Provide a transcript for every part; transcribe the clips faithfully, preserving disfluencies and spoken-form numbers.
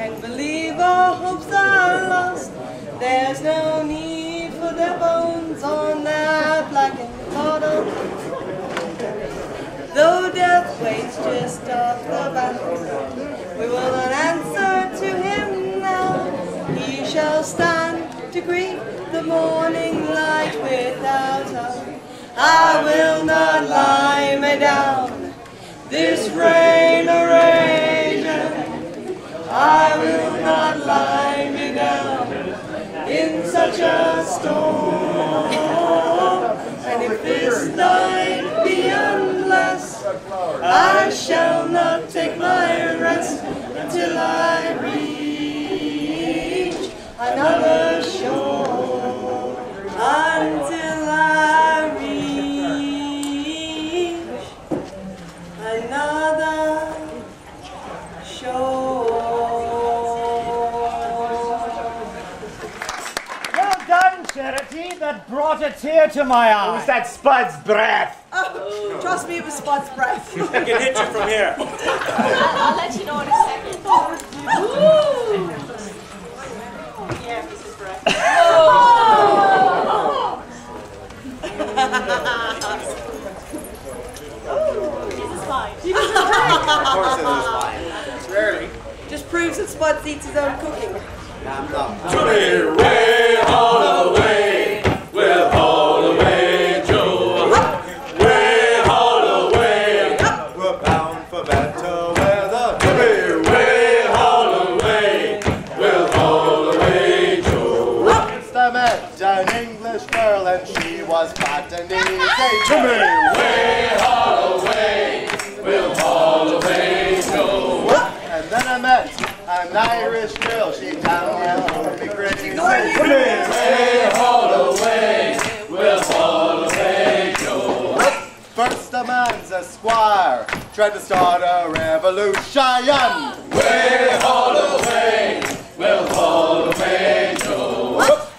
and believe our hopes are lost. There's no need for their bones on that blackened bottom. Though death waits just off the battlefield, we will not answer to him now. He shall stand to greet the morning light without us. I will not lie me down, this rain a raging. I will not lie me down in such a storm. And if this night be unblessed, I shall not take my rest until I reach another shore. Until I reach another shore. Well done, Charity. That brought a tear to my eye. It was that Spud's breath. Oh, trust me, it was Spud's breath. I can hit you from here. I'll let you know in a second. Ooh. Yeah, it was his breath. Oh. Jesus fine. Of course it is fine. Rarely. Just proves that Spud eats his own cooking. Nom nom. Joey way all the way. We're all the way, Joe. Way all the way. We're bound for better weather. Joey way all the way. We're all the way, Joe. Once I met an English girl and she was patting and he said to me, way all away, we'll all away go. And then I met an Irish girl, she down on me great. She said to me, way all away, we'll all away go. First a man's a squire, tried to start a revolution. Way all away, we'll all away go.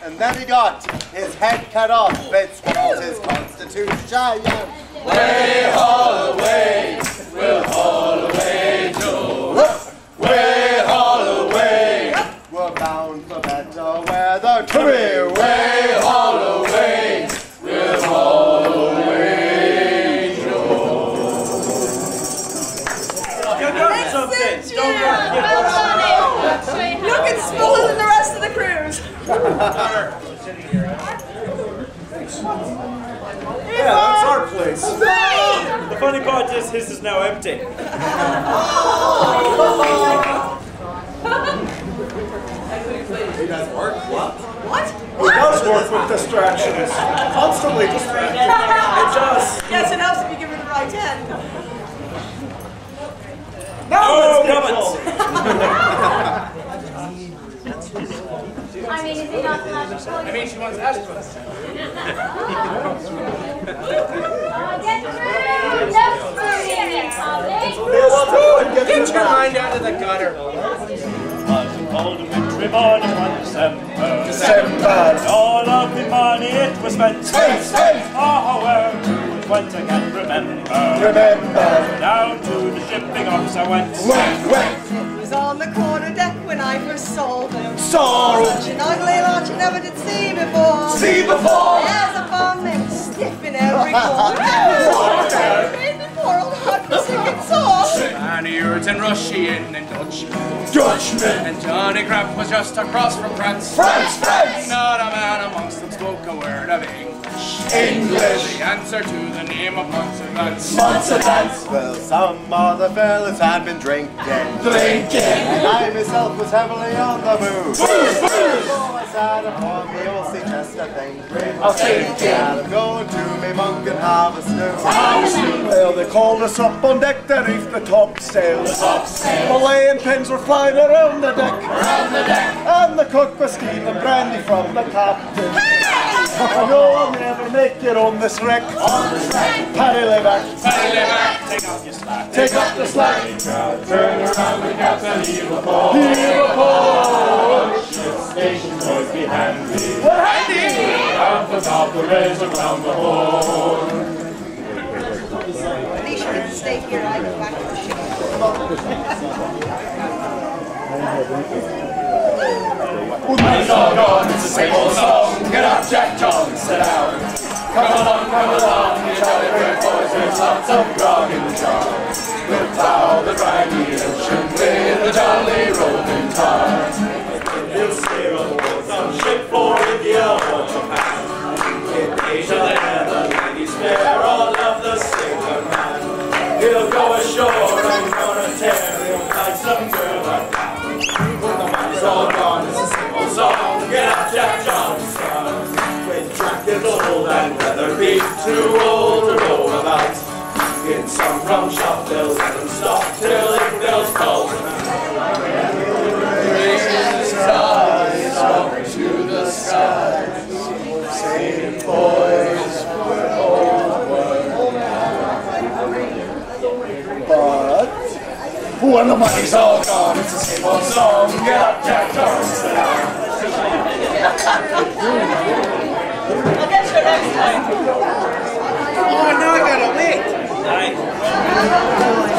And then he got his head cut off, it's was his constitution. Way all the way, we'll all the way go. Way all the way, we're bound for better weather. To me, way all the way, we'll all the way go. You're doing something. Don't worry. Look, it's smaller than the rest of the crews. Yeah, that's our place. Wait. The funny part is his is now empty. He does work? What? What? He does work with distractions. Constantly distracted. It does. Yes, it helps if you give her the right hand. No, no, no. I mean, is he not magical? I mean, she wants to ask us. Get your mind out of the gutter. Cold wintry morning, one December. December. All of the money it was spent. Hey, hey. Oh, well, it was once I can remember. Remember. Down to the shipping office I went. Went, went. On the corner deck when I first saw them. Saw such an ugly lot you never did see before. See before. There's a farm men stiff in every corner. The poor old heart was sick and sore. And Irish and Russian and Dutchman. Dutchman. And Johnny Crap was just across from France. France, France. Not a man amongst them spoke a word of English. English. The answer to the name of Monservance. Monservance. Well, some other fellas had been drinking. Drinking. And I myself was heavily on the move. Booze, booze! So I sat upon the old sea chest a thinking. I'm thinking. And I'm going to me monk and have a snooze. Have a snooze. Well, they called us up on deck beneath the topsail. The topsail. The laying pins were flying around the deck. Around the deck. And the cook was steaming brandy from the captain. I know I'll never make it on this wreck. On this wreck. Paddy lay back. Paddy lay back. Take up your slack. Take up the slack. Turn around and captain, heave a pole. Heave a pole. Ship's station boys be handy. We're handy. Round the top, the race around the horn. Alicia, stay here. I go back to the ship. Money's all gone, it's the same old song. Get up, Jack John, sit down. Come along, come along, you jolly boys, there's lots of grog in the jar. We'll plough the briny ocean with a jolly rolling tar. We'll sail on board some ship for India or Japan. In Asia there, the ladies fair all of the sailor man. He'll go ashore and gonna tear, he'll find some girl like that. When the money's all gone, it's the same old song. Get up, Jack Johnson. With Jack is old and Weatherby, too old to know about. In some rum shop, they'll let him stop till it bells call him out. Raise his eyes up to the sky. Same boys, we're over now. But when the money's all gone, it's the same old song. Get up, Jack Johnson. I'll get you next time. Oh, now I gotta wait. Night.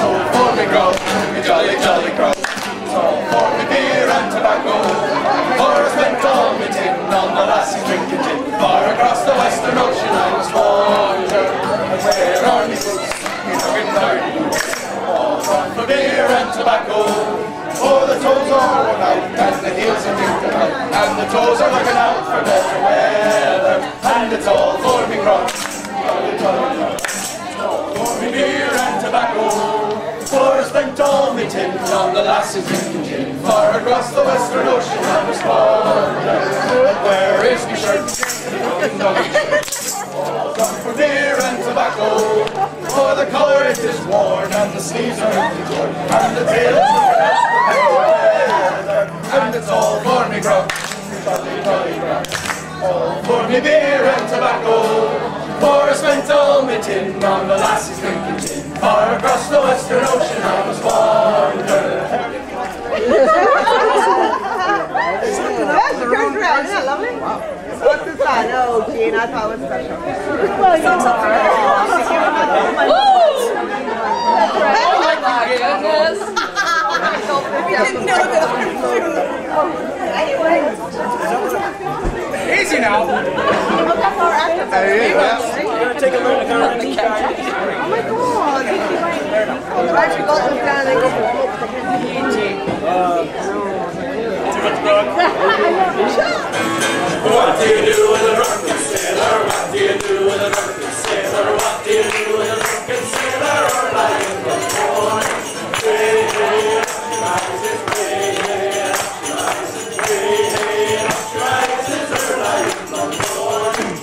So for me, girl, you jolly, jolly girl. So for me, beer and tobacco. For I spent all me tin on the lassies drinking gin. Far across the western ocean, I was born. And where are me boots? You know it now. For beer and tobacco, for the toes are worn out, and the heels are dinking out, and the toes are looking out for better weather, and it's all for me grog, for me beer and tobacco, for I spent all me tin on the lassies drinking gin, far across the western ocean I was born. Where is me shirt? For beer and tobacco. For the colour it is worn, and the sleeves are empty, and the tail is looking out for better weather, and it's all for me grog, jolly, jolly grog. All for me beer and tobacco, for I spent all me tin on the lassies drinking gin. Far across the western ocean I was wandering. That's the round round, isn't that lovely? Wow. What's this side? Oh, Jean, I thought it was special. Well, you know. Easy now. Take a look at her in the camera. Oh my god. What do you do with a drunken sailor? What do you do with a drunken sailor? What do you do with a drunken sailor? Or lying in the morning? Hey, hey, rises, hey, hey, rises, hey, hey, rises, or lying in the morning?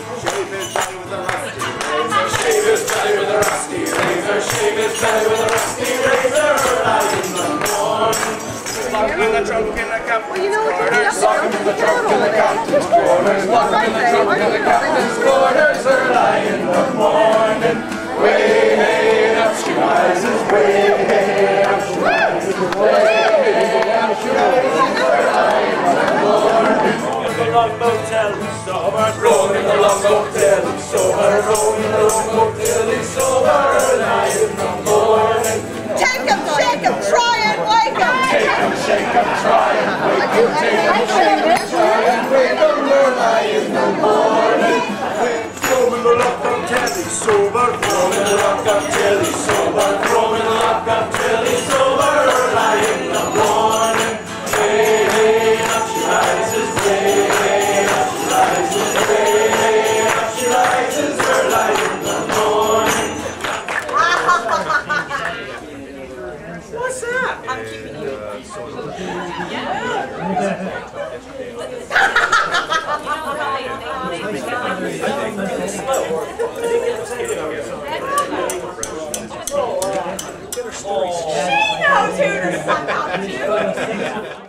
Shave his belly with a rusty razor. Shave his belly with a rusty razor. Shave his belly with a rusty razor. Or lying in the morning. Lock in the trunk in the captain's quarters. Lock in the trunk in the captain's quarters. Lock in the trunk in the captain's quarters. Early in the morning. Way, hey, up she rises. Way, hey, up she rises. Way, hey, up she rises. Early in the morning. In the longboat till he's sober. Rowing in the longboat till he's sober. Rowing in the longboat till he's sober. Early in the morning. Take him, shake him, try and wake him. Shake and try and wake him, take and shake and try and wake him, early in the morning. Throwing the lock up till he's sober, throwing the lock up till he's sober, throwing the lock up till he's sober, early in the morning. Hey, hey, up she rises, hey, hey, up she rises, hey, hey, up she rises, early in the morning. What's that? I'm keeping you. She knows who to suck up to.